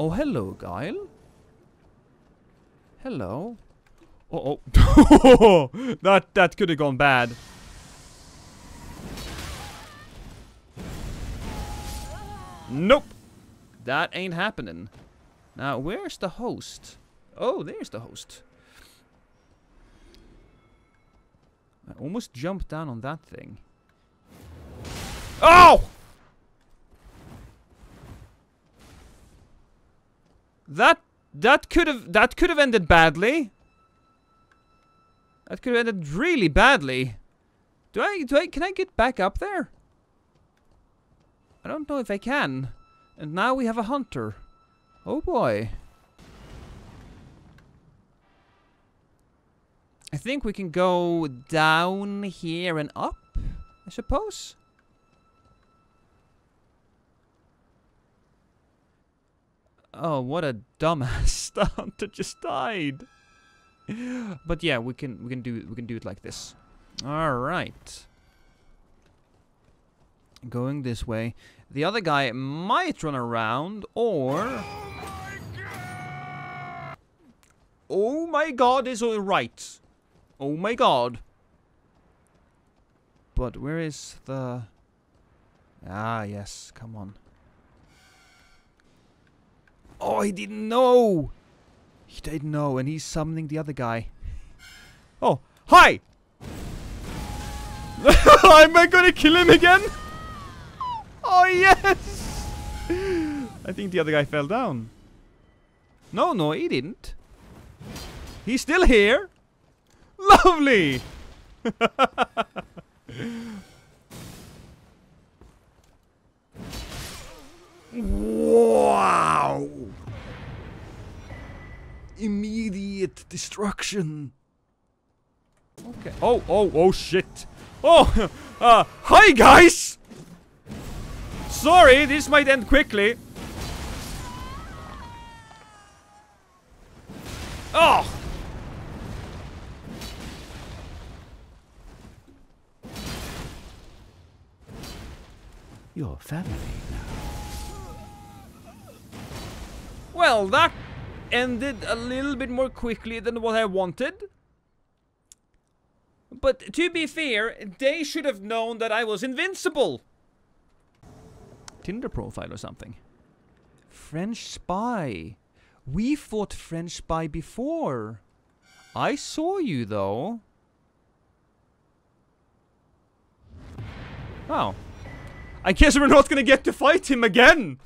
Oh, hello, Guile. Hello. Oh. that could have gone bad. Nope. That ain't happening. Now, where's the host? Oh, there's the host. I almost jumped down on that thing. Oh! That could have ended badly. That could have ended really badly. Can I get back up there? I don't know if I can. And now we have a hunter. Oh boy. I think we can go down here and up, I suppose. Oh, what a dumbass. The hunter just died. But yeah, we can do it like this. Alright. Going this way. The other guy might run around, or... Oh my god is all right. Oh my god. But where is the... Ah, yes. Come on. Oh, he didn't know. He didn't know, and he's summoning the other guy. Oh, hi! Am I gonna kill him again? Oh, yes! I think the other guy fell down. No, he didn't. He's still here. Lovely! Wow! Immediate destruction. Okay. Oh, shit. Oh, hi, guys! Sorry, this might end quickly. Oh! Your family now. Well, that ended a little bit more quickly than what I wanted. But to be fair, they should have known that I was invincible. Tinder profile or something. French spy. We fought French spy before. I saw you though. Oh. I guess we're not gonna get to fight him again!